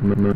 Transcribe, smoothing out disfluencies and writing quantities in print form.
No.